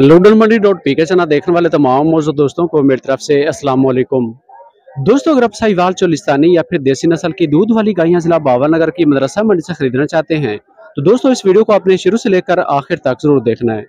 Luddan मंडी.पीके channel देखने वाले तमाम मौजूद दोस्तों को मेरी तरफ से अस्सलाम वालेकुम। दोस्तों, अगर आप साहिवाल चोलिस्तानी या फिर देसी नस्ल की दूध वाली गायें जिला बावल नगर की मदरसा मंडी से खरीदना चाहते हैं तो दोस्तों इस वीडियो को आपने शुरू से लेकर आखिर तक जरूर देखना है।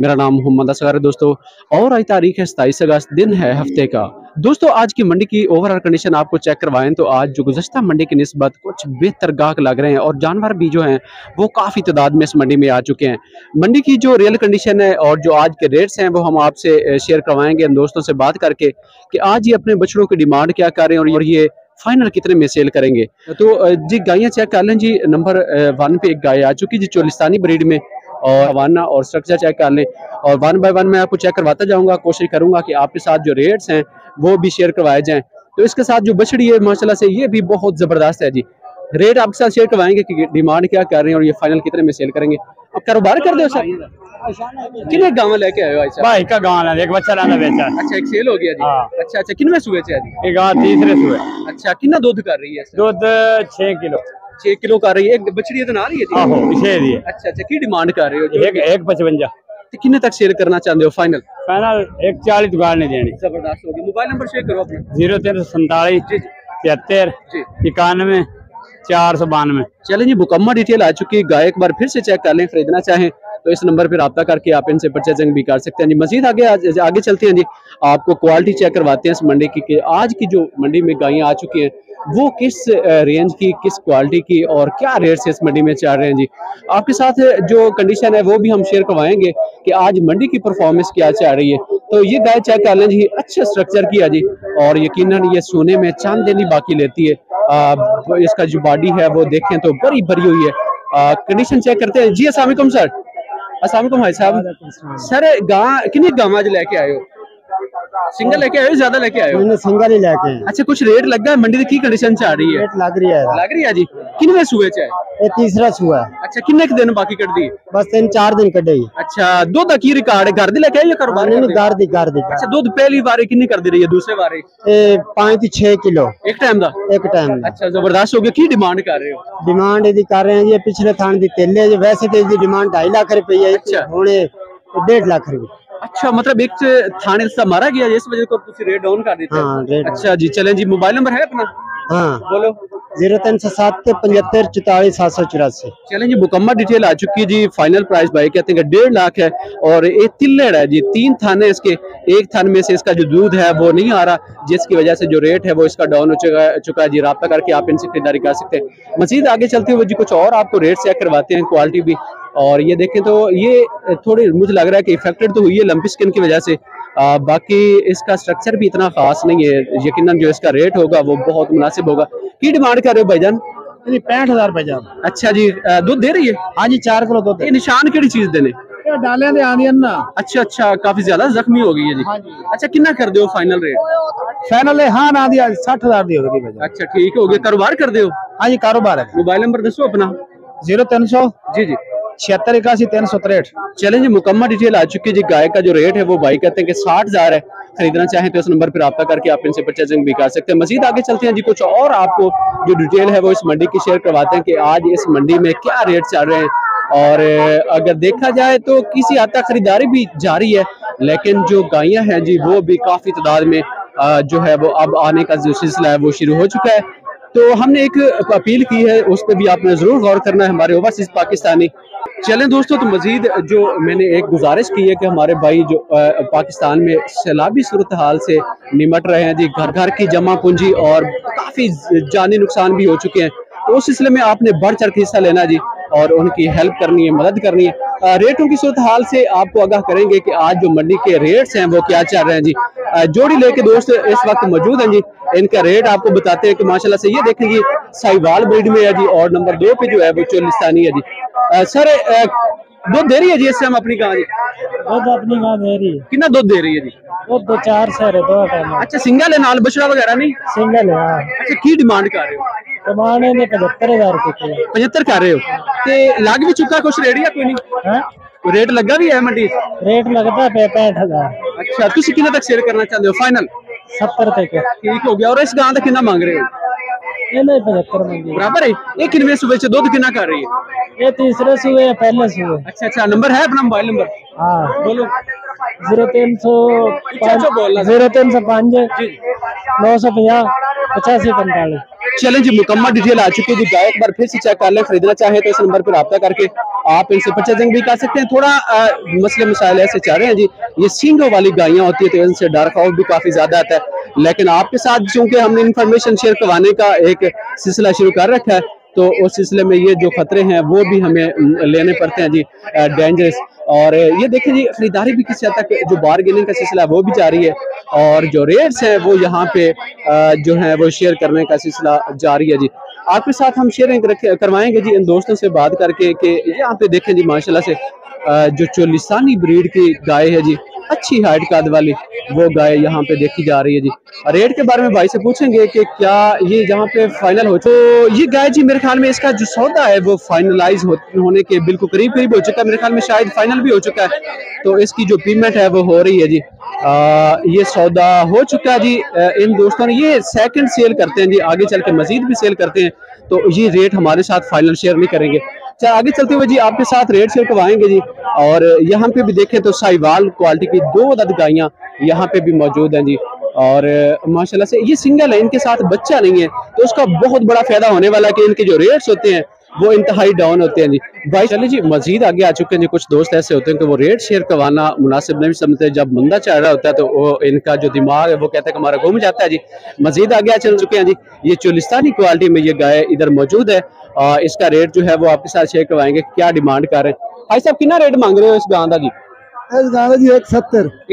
मेरा नाम मोहम्मद असगर है दोस्तों, और आज तारीख है 27 अगस्त, दिन है हफ्ते का। दोस्तों, आज की मंडी की ओवरऑल कंडीशन आपको चेक करवाएं तो आज जो गुज़श्ता मंडी की निस्बत कुछ बेहतर गाहक लग रहे हैं और जानवर भी जो हैं वो काफ़ी तादाद में इस मंडी में आ चुके हैं। मंडी की जो रियल कंडीशन है और जो आज के रेट्स हैं वो हम आपसे शेयर करवाएंगे, हम दोस्तों से बात करके कि आज ये अपने बछड़ों की डिमांड क्या कर रहे हैं और ये फाइनल कितने में सेल करेंगे। तो जी गायें चेक कर लें जी, नंबर 1 पे एक गाय आ चुकी जी चोलिस्तानी ब्रीड में, और हवाना और स्ट्रक्चर चेक कर लें और 1 बाय 1 मैं आपको चेक करवाता जाऊंगा। कोशिश करूंगा कि आपके साथ जो रेट्स हैं वो भी शेयर करवाए जाएं। तो इसके साथ जो बछड़ी है माशाल्लाह से ये भी बहुत ज़बरदस्त है जी। रेट आपके साथ शेयर करवाएंगे कि डिमांड क्या कर रहे हैं और ये फाइनल कितने में सेल करेंगे। अब कारोबार कर दो सर, कितने गाँव लेके आए हो? भाई का गाँव है, एक बच्चा लाना बेचा। अच्छा, एक सेल हो गया जी। अच्छा अच्छा, कितने सुबह से जी? तीसरे सुबह। अच्छा, कितना दूध कर रही है? दूध 6 किलो कर रही है। एक बछड़ी तो ना रही है? आहो, इसे दी है। अच्छा अच्छा, की डिमांड कर रही हो? 1.55। कितने तक शेयर करना चाहते हो फाइनल? फाइनल 1.40 दुकान नहीं देनी। जबरदस्त होगी। मोबाइल नंबर शेयर करो अपना। 0 347 73 91 492। चले जी, मुकम्मल डिटेल आ चुकी है। गाय एक बार फिर से चेक कर लें, खरीदना चाहें तो इस नंबर पर रब्ता करके आप इनसे परचेजिंग भी कर सकते हैं जी। मजीद आगे चलते हैं जी, आपको क्वालिटी चेक करवाते हैं इस मंडी की। आज की जो मंडी में गायें आ चुकी हैं वो किस रेंज की, किस क्वालिटी की और क्या रेट से इस मंडी में चल रहे हैं जी। आपके साथ जो कंडीशन है वो भी हम शेयर करवाएंगे कि आज मंडी की परफॉर्मेंस क्या चल रही है। तो ये गाय चेक कर लें जी, अच्छे स्ट्रक्चर की है जी और यकीनन ये सोने में चांदनी बाकी लेती है। इसका जो बॉडी है वो देखें तो बड़ी भरी हुई है। कंडीशन चेक करते हैं जी। अस्सलाम वालेकुम सर। अस्सलाम वालेकुम भाई साहब। सर कितनी गांव आज लेके आए हो? सिंगल लेके आए हो, ज्यादा लेके आए हो? सिंगल ही लेके। अच्छा, कुछ रेट लग गया? मंडी की कंडीशन आ रही है? लग रही है जी। कितने सूए च है? ये तीसरा सूआ है। अच्छा, कितने दिन बाकी कट दी? बस 3-4 दिन कटे। अच्छा, दूध की रिकॉर्ड घर दी लेके आए या कारोबार? नहीं, घर दी। अच्छा, दूध पहली बारी कितनी कर दी रही है? दूसरे बारी 5-6 किलो एक टाइम दा। अच्छा, जबरदस्त हो गया। की डिमांड कर रहे हो? डिमांड यदि कर रहे हैं ये पिछले थान दी तेले वैसे तो इसकी डिमांड 2.5 लाख रुपए है। अच्छा, होने 1.5 लाख रुपए। अच्छा, मतलब एक थाने से मारा गया इस वजह को तुसी रेट डाउन कर देते हैं। अच्छा जी, चलें जी, मोबाइल नंबर है अपना? हाँ बोलो। 0 3 7 75 44 784। चलें जी, मुकम्मल डिटेल आ चुकी है जी। फाइनल प्राइस भाई कहते हैं 1.5 लाख है और ये तिल्लेड़ है जी। 3 थाने इसके, एक थान में से इसका जो दूध है वो नहीं आ रहा जिसकी वजह से जो रेट है वो इसका डाउन हो चुका है जी। राब्ता करके आप इनसे खरीदारी कर सकते हैं। मजीद आगे चलते हुए जी कुछ और आपको रेट चेक करवाते हैं, क्वालिटी भी। और ये देखें तो ये थोड़ी मुझे लग रहा है कि इफेक्टेड तो हुई है लंपी स्किन की वजह से, बाकी इसका स्ट्रक्चर भी इतना खास नहीं है। यकीनन जो इसका रेट होगा वो बहुत मुनासिब होगा। की डिमांड कर रहे हो भाईजान? 65,000 रुपए जान। अच्छा जी, दूध दे रही है? हाँ जी, 4 किलो दूध। ये निशान केड़ी चीज देने डाले दे आनी ना? अच्छा, काफी ज्यादा जख्मी हो गई है जी। अच्छा, कितना कर दो फाइनल रेट? फाइनल हाँ ना दिया 60,000 दी होगी। अच्छा, ठीक हो गया। कारोबार कर दो? हाँ जी, कारोबार है। मोबाइल नंबर दसो अपना। 0300 जी जी 7681 363। चलें जी, मुकम्मल डिटेल आ चुकी है जी। गाय का जो रेट है वो भाई कहते हैं कि 60,000 है। खरीदना चाहें तो इस नंबर पर रब्ता करके आप इनसे परचेजिंग भी कर सकते हैं। मजीद आगे चलते हैं जी, कुछ और आपको जो डिटेल है वो इस मंडी की शेयर करवाते हैं कि आज इस मंडी में क्या रेट चल रहे हैं। और अगर देखा जाए तो किसी हद तक खरीदारी भी जारी है, लेकिन जो गायें हैं जी वो भी काफ़ी तादाद में जो है वो अब आने का जो सिलसिला है वो शुरू हो चुका है। तो हमने एक अपील की है, उस पर भी आपने ज़रूर गौर करना है, हमारे ओवरसीज़ पाकिस्तानी। चलें दोस्तों, तो मजीद जो मैंने एक गुजारिश की है कि हमारे भाई जो पाकिस्तान में सैलाबी सूरत हाल से निमट रहे हैं जी, घर की जमा पूंजी और काफ़ी जानी नुकसान भी हो चुके हैं, तो उस सिलसिले में आपने बढ़ चढ़ के हिस्सा लेना जी और उनकी हेल्प करनी है, मदद करनी है। रेटों की सूरत हाल से आपको आगाह करेंगे कि आज जो मंडी के रेट्स हैं वो क्या चल रहे हैं जी। जोड़ी लेके दोस्त इस वक्त मौजूद हैं जी, इनका रेट आपको बताते हैं कि माशाल्लाह से ये देखें जी, साहिवाल ब्रीड में है जी और नंबर 2 पे जो है वो चोलिस्तानी है जी। सर दूध दे रही है जी इस टाइम अपनी गाँव? कितना दूध दे रही है जी? 2-4। अच्छा, सिंगल है नाल बछड़ा वगैरह नहीं? सिंगल है। अच्छा, की डिमांड कर रहे हो? कमाने में 75,000 रुपए। 75 कर रहे हो? ते लग भी चुका कुछ रेट या कोई नहीं है? रेट लगा भी है मंडी? रेट लगता है 65,000। अच्छा, तुम कितने तक शेयर करना चाहते हो फाइनल? 70 तक। ठीक हो गया। और इस गाँव तक कितना मांग रहे हो? 75 बराबर है। एक किनवे सुबह से दूध कितना कर रही है? ये तीसरे सुबह, पहले सुबह। अच्छा, नंबर है अपना मोबाइल नंबर? हाँ बोलो। 0305 950 8545। चलें जी, मुकम्मल डिटेल आ चुकी है जी। गाय एक बार फिर से चेक कर लें, खरीदना चाहे तो इस नंबर पर रब्ता करके आप इनसे परचेजिंग भी कर सकते हैं। थोड़ा मसले मसाइल ऐसे चाह रहे हैं जी, ये सींगों वाली गायें होती है तो इनसे डर खौफ भी काफ़ी ज़्यादा आता है, लेकिन आपके साथ चूँकि हमने इन्फॉर्मेशन शेयर करवाने का एक सिलसिला शुरू कर रखा है तो उस सिलसिले में ये जो खतरे हैं वो भी हमें लेने पड़ते हैं जी, डेंजरस। और ये देखें जी, खरीदारी भी किस हद तक जो बारगेनिंग का सिलसिला है वो भी जारी है और जो रेट्स हैं वो यहाँ पे जो है वो शेयर करने का सिलसिला जारी है जी। आपके साथ हम शेयरिंग करवाएंगे जी इन दोस्तों से बात करके कि यहाँ पे देखें जी माशाल्लाह से जो चोलिस्तानी ब्रीड की गाय है जी, अच्छी हाइट काद वाली वो गाय यहाँ पे देखी जा रही है जी। रेट के बारे में भाई से पूछेंगे कि क्या ये यहाँ पे फाइनल हो चुका है? तो ये गाय जी मेरे ख्याल में इसका जो सौदा है वो फाइनलाइज होने के बिल्कुल करीब हो चुका है, मेरे ख्याल में शायद फाइनल भी हो चुका है। तो इसकी जो पेमेंट है वो हो रही है जी, ये सौदा हो चुका है जी। इन दोस्तों ने ये सेकेंड सेल करते हैं जी, आगे चल के मजीद भी सेल करते हैं तो ये रेट हमारे साथ फाइनल शेयर नहीं करेंगे। चल आगे चलते हुए जी आपके साथ रेट शेयर करवाएंगे जी। और यहाँ पे भी देखें तो साहिवाल क्वालिटी की दो अदद गायें यहाँ पे भी मौजूद हैं जी और माशाल्लाह से ये सिंगल है, इनके साथ बच्चा नहीं है तो उसका बहुत बड़ा फायदा होने वाला है कि इनके जो रेट्स होते हैं वो इंतहाई डाउन होते हैं जी। भाई चलिए जी मजीद आगे आ चुके हैं जी। कुछ दोस्त ऐसे होते हैं कि वो रेट शेयर करवाना मुनासिब नहीं समझते, जब बंदा चल रहा होता है तो वो इनका जो दिमाग है वो कहता है कि हमारा घूम जाता है जी। मजीद आगे चल चुके हैं जी। ये चोलिस्तानी क्वालिटी में ये गाय इधर मौजूद है और इसका रेट जो है वो आपके साथ शेयर करवाएंगे, क्या डिमांड कर रहे हैं। भाई साहब कितना रेट मांग रहे हो इस गां दा जी? इस गां दा जी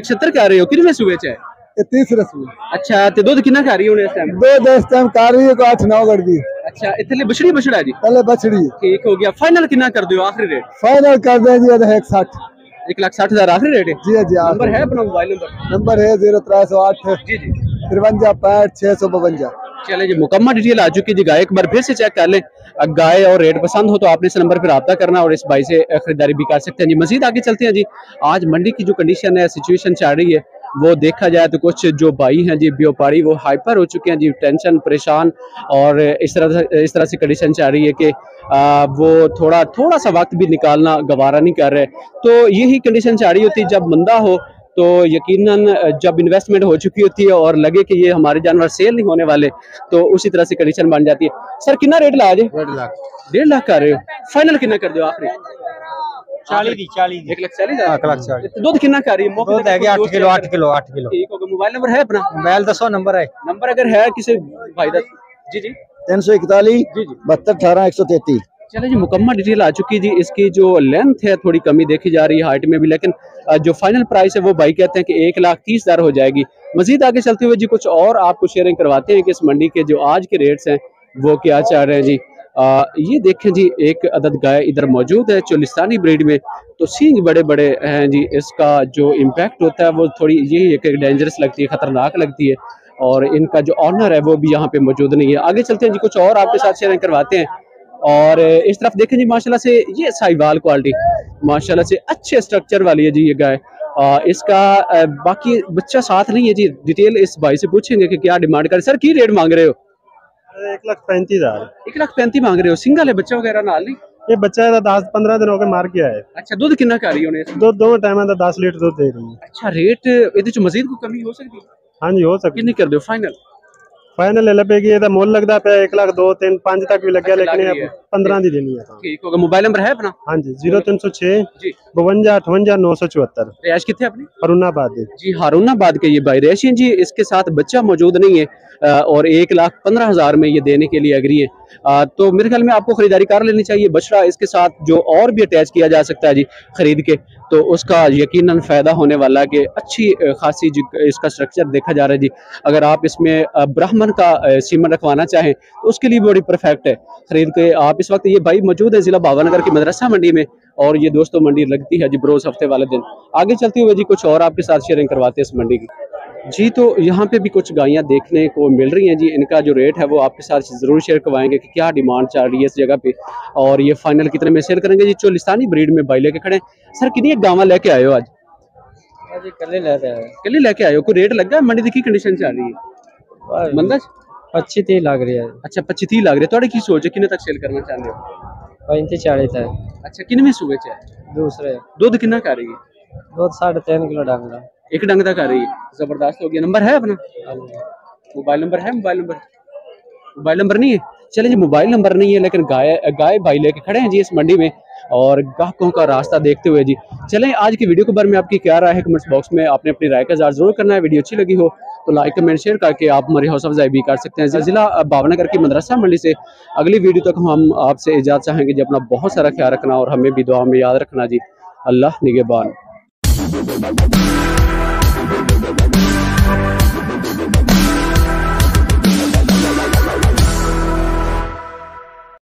170 कह रहे हो। कितने सूबे च है? 30 अच्छा ते दूध कितना खा रही है उन्हें इस टाइम? दूध इस टाइम खा रही है को 8-9 कर दी। अच्छा इतने बछड़ी बछड़ा जी? पहले बछड़ी। ठीक हो गया। फाइनल कितना कर दियो आखिरी रेट? फाइनल कर दे जी 160। 1,60,000 आखिरी रेट है जी। जी नंबर है अपना मोबाइल नंबर? नंबर है 0308 53 65 652। चले जी, मुकम्मल डिटेल आ चुकी है जी। गाय एक बार फिर से चेक कर लें, गाय और रेट पसंद हो तो आपने इस नंबर पर रब्ता करना और इस भाई से खरीदारी भी कर सकते हैं जी। मजीद आगे चलते हैं जी। आज मंडी की जो कंडीशन है, सिचुएशन चल रही है वो देखा जाए तो कुछ जो भाई हैं जी व्यापारी वो हाइपर हो चुके हैं जी, टेंशन परेशान और इस तरह से कंडीशन चल रही है कि वो थोड़ा सा वक्त भी निकालना गवारा नहीं कर रहे। तो यही कंडीशन चल रही होती है, जब मंदा हो तो यकीनन जब इन्वेस्टमेंट हो चुकी होती है और लगे कि ये हमारे जानवर सेल नहीं होने वाले तो उसी तरह से कंडीशन बन जाती है। सर कितना रेट लाया जी? 1.5 लाख कर रहे हो। फाइनल कितना कर दो आखिरी? 1,40,000। दूध कितना कर रही है? 8 किलो। ठीक होगा। मोबाइल नंबर है अपना? मोबाइल दसो नंबर है, नंबर अगर है किसी भाई दस। जी जी 341 72 18 133। चलो जी, मुकम्मल डिटेल आ चुकी जी। इसकी जो लेंथ है थोड़ी कमी देखी जा रही है, हाइट में भी, लेकिन जो फाइनल प्राइस है वो भाई कहते हैं कि 1,30,000 हो जाएगी। मजीद आगे चलते हुए जी कुछ और आपको शेयरिंग करवाते हैं कि इस मंडी के जो आज के रेट्स हैं वो क्या चाह रहे हैं जी। ये देखें जी, एक अदद गाय इधर मौजूद है चोलिस्तानी ब्रीड में, तो सींग बड़े बड़े हैं जी। इसका जो इम्पैक्ट होता है वो थोड़ी यही है कि डेंजरस लगती है, ख़तरनाक लगती है और इनका जो ऑनर है वो भी यहाँ पे मौजूद नहीं है। आगे चलते हैं जी, कुछ और आपके साथ शेयरिंग करवाते हैं। और इस तरफ देखें जी माशाल्लाह से ये साहिवाल क्वालिटी माशाल्लाह से अच्छे स्ट्रक्चर वाली है जी ये गाय। इसका बाकी बच्चा साथ नहीं है जी। डिटेल इस भाई से पूछेंगे कि क्या डिमांड करें। सर की रेट मांग रहे हो? 1,35,000। 1,35,000 मांग रहे हो। सिंगल है, बच्चा वगैरह नाल नहीं? ये बच्चा 10-15 दिन हो गए मार के आए। अच्छा दूध कितना खा रही है उन्हें? दूध दो टाइम 10 लीटर दूध दे रही है। अच्छा रेट इधर जो मजीद को कमी हो सकती है? हाँ जी हो सकती है। कर दो फाइनल? फाइनल ले पेगी, ये तो मोल लगता पे 1,02,000-1,05,000 तक भी लग गया, लेकिन 15 दी देनी है। ठीक होगा। मोबाइल नंबर है अपना? हाँ जी 0306 52 58 974। रिहाइश कितने अपनी? हारूनाबाद जी। हारूनाबाद के ये भाई रिहायशी जी। इसके साथ बच्चा मौजूद नहीं है और 1,15,000 में ये देने के लिए अग्री है। तो मेरे ख्याल में आपको खरीदारी कर लेनी चाहिए। बछड़ा इसके साथ जो और भी अटैच किया जा सकता है जी खरीद के, तो उसका यकीनन फ़ायदा होने वाला है कि अच्छी खासी इसका स्ट्रक्चर देखा जा रहा है जी। अगर आप इसमें ब्राह्मण का सीमन रखवाना चाहें तो उसके लिए बड़ी परफेक्ट है खरीद के आप। इस वक्त ये भाई मौजूद है ज़िला बावनगर की मदरसा मंडी में और ये दोस्तों मंडी लगती है जी बरोज़ हफ्ते वाले दिन। आगे चलते हुए जी कुछ और आपके साथ शेयरिंग करवाते हैं इस मंडी की जी। तो यहाँ पे भी कुछ गायें देखने को मिल रही हैं जी। इनका जो रेट है वो आपके साथ ज़रूर शेयर करवाएंगे कि क्या डिमांड चल रही है इस जगह पे और ये फाइनल कितने में शेयर करेंगे जी। चोलिस्तानी ब्रीड में भाई लेके खड़े। सर कितनी गावां लेके आए हो आज? कल लेके आए हो। कोई रेट लगा? मंडी की कंडीशन चल रही है मंदा? 25-30 लग रही है। अच्छा 25-30 लग रही है। थोड़ी की सोच है कितने तक सेल करना चाहते हो? 35-40 तक। अच्छा किनमें सूबे? दूसरे। दूध कितना खा रही है? दूध 3.5 किलो डांग का एक डंग तक आ रही है। जबरदस्त हो गया। नंबर है अपना? मोबाइल नंबर है? मोबाइल नंबर नहीं है। चले जी, मोबाइल नंबर नहीं है लेकिन गाय भाई लेके खड़े हैं जी इस मंडी में और ग्राहकों का रास्ता देखते हुए जी। चलें, आज की वीडियो के बारे में आपकी क्या राय है कमेंट्स बॉक्स में आपने अपनी राय का इजहार जरूर करना है। वीडियो अच्छी लगी हो तो लाइक कमेंट शेयर करके आप हमारे हौसला अफजाई भी कर सकते हैं। जिला भावनगर की मदरसा मंडी से अगली वीडियो तक हम आपसे इजाज़त चाहेंगे जी। अपना बहुत सारा ख्याल रखना और हमें भी दुआ में याद रखना जी। अल्लाह निगहबान।